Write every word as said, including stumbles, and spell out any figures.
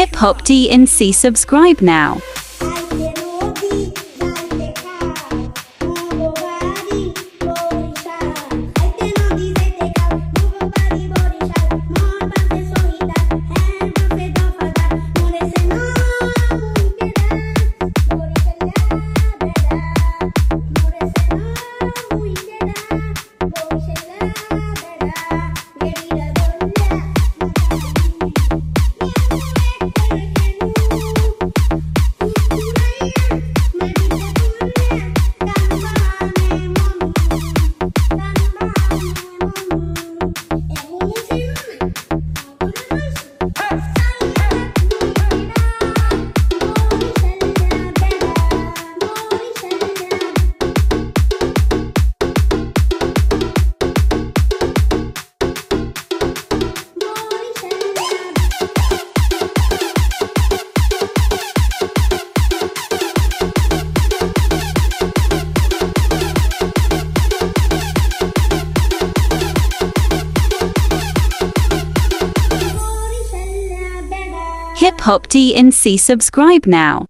Hip Hop D N C, subscribe now. Hip Hop D N C, subscribe now.